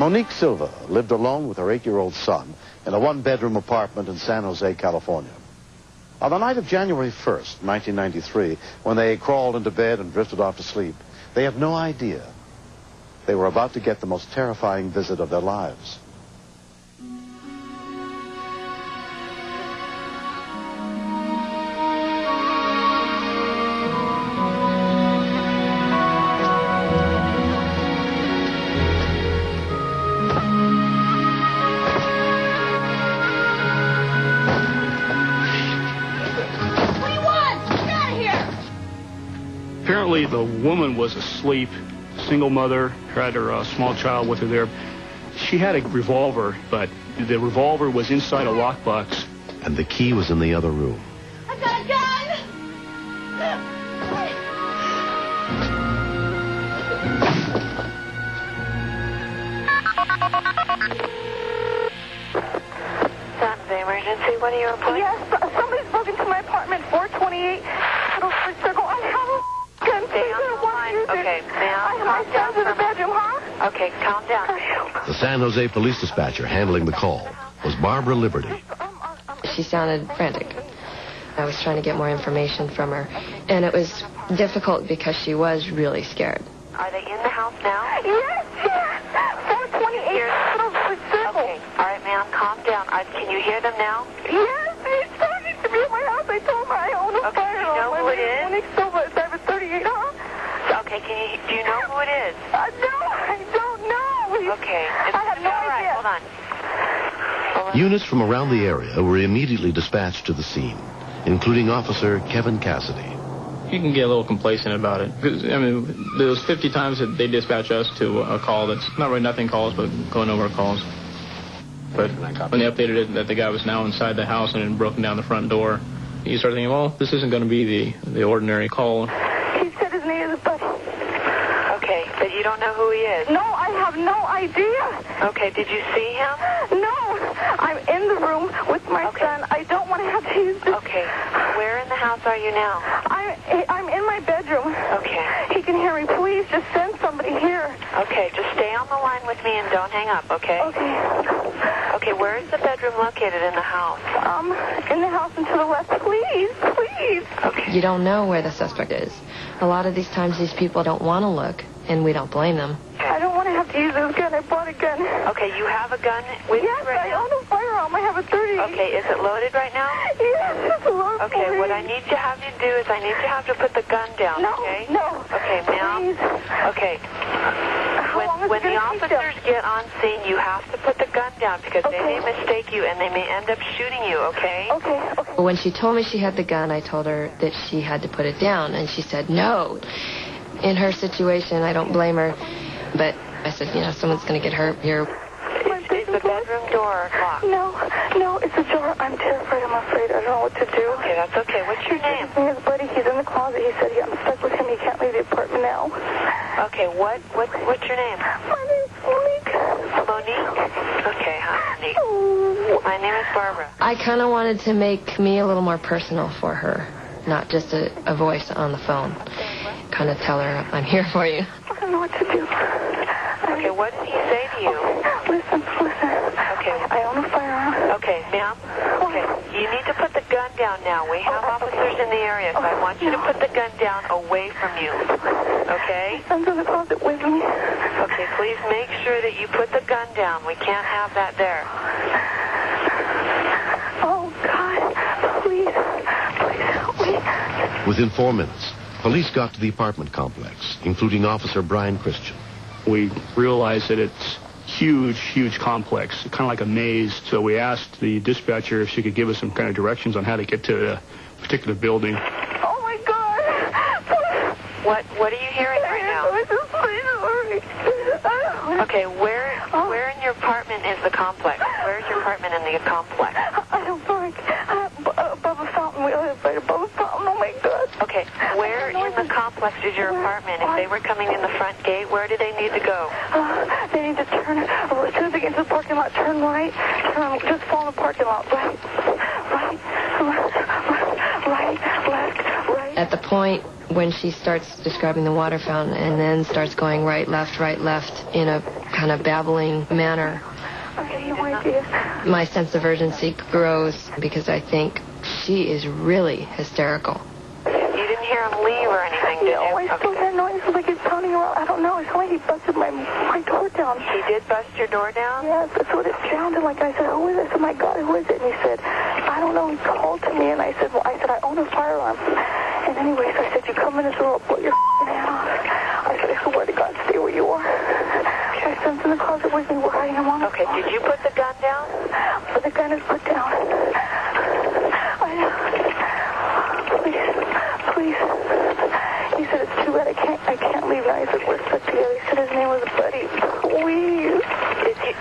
Monique Silva lived alone with her 8-year-old son in a one-bedroom apartment in San Jose, California. On the night of January 1st, 1993, when they crawled into bed and drifted off to sleep, they had no idea they were about to get the most terrifying visit of their lives. Apparently the woman was asleep, single mother, had her small child with her there. She had a revolver, but the revolver was inside a lockbox. And the key was in the other room. I've got a gun! That's the emergency. What are you reporting? Yes, somebody's broken into my apartment, 428 Middle Street Circle. I have a... Okay, ma'am, calm down. In the bedroom, huh? Okay, calm down. The San Jose police dispatcher handling the call was Barbara Liberty. She sounded frantic. I was trying to get more information from her, and it was difficult because she was really scared. Are they in the house now? Yes, yes. 428. Here. Okay, all right, ma'am, calm down. Can you hear them now? Yes, it's starting to be in my house. I told her I own a fire. Okay, you know who it is? Monique Silva, 738, huh? Okay, do you know who it is? No, I don't know. Okay. I have no idea. Hold on. Units from around the area were immediately dispatched to the scene, including Officer Kevin Cassidy. You can get a little complacent about it. I mean, there was 50 times that they dispatch us to a call that's not really nothing calls, but going over calls. But when they updated it that the guy was now inside the house and had broken down the front door, you start thinking, well, this isn't going to be the ordinary call. Okay, but you don't know who he is? No, I have no idea. Okay, did you see him? No, I'm in the room with my son. I don't want to have to use this. Okay, where in the house are you now? I'm in my bedroom. Okay. He can hear me. Please just send somebody here. Okay, just stay on the line with me and don't hang up, okay? Okay. Okay, where is the bedroom located in the house? In the house and to the left. Please, please. Okay. You don't know where the suspect is. A lot of these times these people don't want to look, and we don't blame them. I don't want to have to use this gun. I bought a gun. Okay, you have a gun with you right now? Yes, I own a firearm. I have a 30. Okay, is it loaded right now? Yes, it's loaded. Okay, what I need to have you do is I need to have to put the gun down, okay? No, no. Okay, ma'am. Okay. When the officers get on scene, you have to put the gun down because they may mistake you and they may end up shooting you, okay? Okay, okay. When she told me she had the gun, I told her that she had to put it down, and she said no. In her situation, I don't blame her, but I said, you know, someone's going to get hurt here. Is the bedroom door locked? No, no, it's ajar. I'm terrified. I'm afraid. I don't know what to do. Okay, that's okay. What's your name? His name is Buddy. He's in the closet. He said, yeah, I'm stuck with him. He can't leave the apartment now. Okay, what's your name? My name's Monique. Monique? Okay, hi, Monique. Oh. My name is Barbara. I kind of wanted to make me a little more personal for her, not just a voice on the phone. Kind of tell her, I'm here for you. I don't know what to do. Okay, what did he say to you? Listen, listen. Okay. I own a firearm. Okay, ma'am. Okay. You need to put the gun down now. We have officers in the area, so I want you to put the gun down away from you. Okay? I'm going to close it with me. Okay, please make sure that you put the gun down. We can't have that there. Oh, God. Please. Please help me. Within 4 minutes, police got to the apartment complex, including Officer Brian Christian. We realized that it's huge, huge complex, kind of like a maze. So we asked the dispatcher if she could give us some kind of directions on how to get to a particular building. Oh, my God. What are you hearing right now? Okay, where in your apartment is the complex? Where's your apartment in the complex? I don't think. Above a fountain. We live right above a fountain. Oh, my God. Okay, where in the complex is your apartment? If they were coming in the front gate, where do they need to go? They need to turn, as soon as they get into the parking lot, turn right, just fall in the parking lot, right, left, right. At the point when she starts describing the water fountain and then starts going right, left, in a kind of babbling manner, my sense of urgency grows because I think she is really hysterical. You didn't hear him leave or anything, did you? No, I still hear noises like he's pounding around. I don't know. It's like he busted my door down. He did bust your door down? Yes, that's what it sounded like. I said, who is it? I said, my God, who is it? And he said, I don't know. He called to me, and I said, well, I own a firearm. And anyway, so I said, you come in this room, I'll blow your head off. I said, I swear to God, stay where you are. My son's in the closet with me. We're hiding him on the floor. Okay, did you put the gun down? But the gun is put down. Please. He said, it's too bad. I can't leave. And I said, we're stuck together. He said his name was Buddy. Please.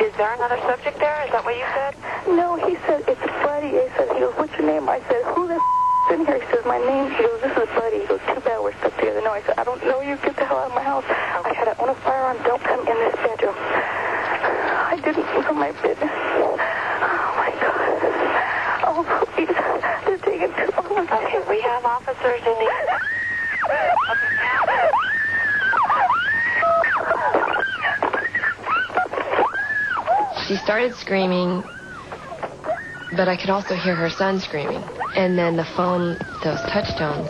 Is there another subject there? Is that what you said? No, he said, it's Buddy. I said, he goes, what's your name? I said, who the f***'s in here? He says, my name. He goes, this is Buddy. He goes, too bad. We're stuck together. No, I said, I don't know you. Get the hell out of my house. Okay. I said, I own a firearm. Don't come in this bedroom. I didn't know my business. Oh, my God. Oh, please. They're taking too long. Okay, we have officers in the... Okay, now... She started screaming, but I could also hear her son screaming. And then the phone, those touch tones.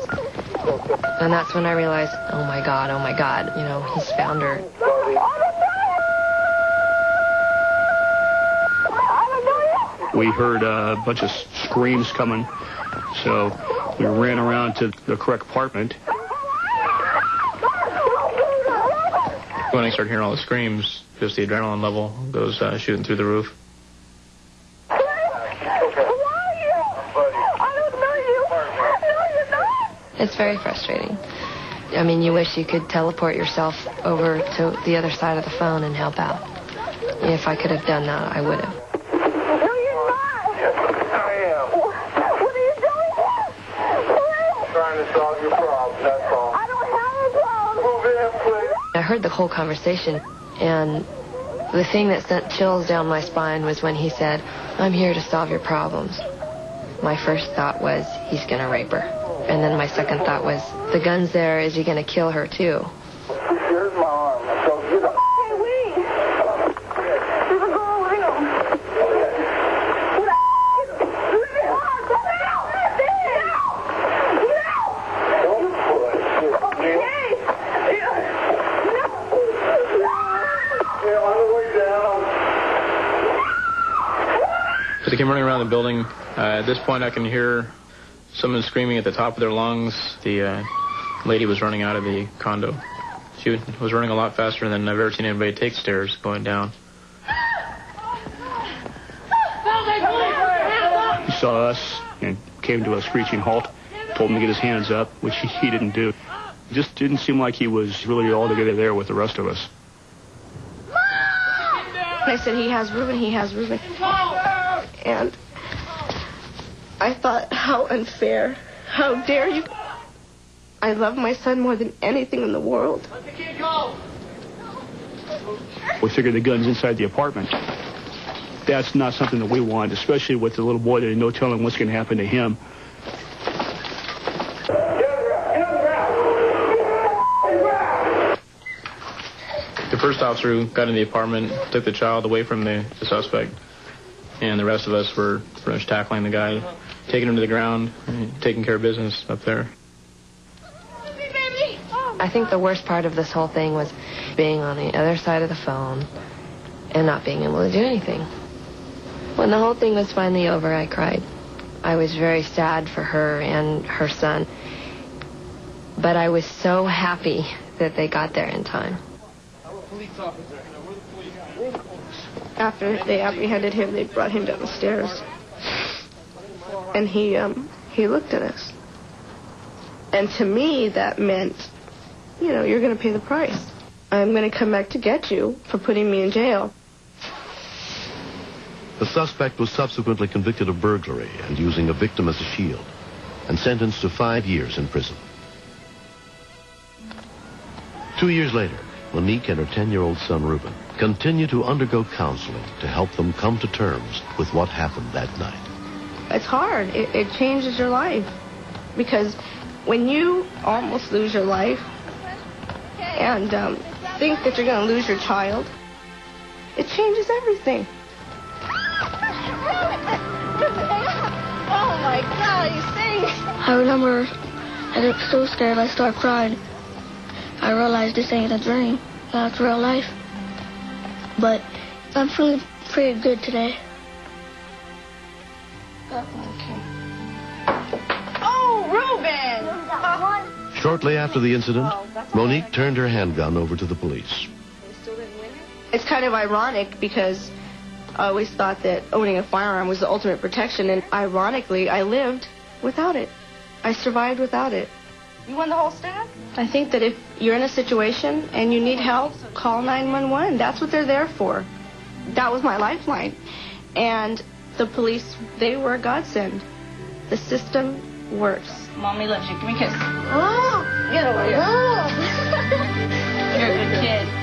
And that's when I realized, oh my God, you know, he's found her. We heard a bunch of screams coming, so we ran around to the correct apartment. When I started hearing all the screams, just the adrenaline level goes shooting through the roof. Who are you? I don't know you. No, you're not. It's very frustrating. I mean, you wish you could teleport yourself over to the other side of the phone and help out. If I could have done that, I would have. No, you're not. Yes, I am. What are you doing here? Please. Trying to solve your problem, that's all. I don't have a problem. Move in, please. I heard the whole conversation. And the thing that sent chills down my spine was when he said, I'm here to solve your problems. My first thought was, he's going to rape her. And then my second thought was, the gun's there, is he going to kill her too? Here's my arm. So get up. Hey, wait. There's a girl with him. Who the f*** is? Leave me alone. Go out. Get out. Get out. Don't push. Okay. As they came running around the building, at this point I can hear someone screaming at the top of their lungs. The lady was running out of the condo. She was running a lot faster than I've ever seen anybody take stairs going down. He saw us and came to a screeching halt, told him to get his hands up, which he didn't do. It just didn't seem like he was really all together there with the rest of us. I said, he has Reuben, he has Reuben. And I thought, how unfair. How dare you? I love my son more than anything in the world. Let the kid go. We figured the gun's inside the apartment. That's not something that we want, especially with the little boy. There's no telling what's going to happen to him. The first officer who got in the apartment took the child away from the suspect, and the rest of us were pretty much tackling the guy, taking him to the ground, taking care of business up there. I think the worst part of this whole thing was being on the other side of the phone and not being able to do anything. When the whole thing was finally over, I cried. I was very sad for her and her son, but I was so happy that they got there in time. Police officer. After they apprehended him, they brought him down the stairs, and he looked at us. And to me, that meant, you know, you're going to pay the price. I'm going to come back to get you for putting me in jail. The suspect was subsequently convicted of burglary and using a victim as a shield, and sentenced to 5 years in prison. 2 years later, Monique and her 10-year-old son, Reuben, continue to undergo counseling to help them come to terms with what happened that night. It's hard. It changes your life. Because when you almost lose your life and think that you're going to lose your child, It changes everything. Oh my God, you sing. I remember I was so scared I started crying. I realized this ain't a dream. That's real life. But I'm feeling pretty good today. Okay. Oh, Reuben! Shortly after the incident, Monique turned her handgun over to the police. It's kind of ironic because I always thought that owning a firearm was the ultimate protection, and ironically, I lived without it. I survived without it. You won the whole stack? I think that if you're in a situation and you need help, call 911. That's what they're there for. That was my lifeline. And the police, they were a godsend. The system works. Mommy loves you. Give me a kiss. Oh, get away. Oh. You're a good kid.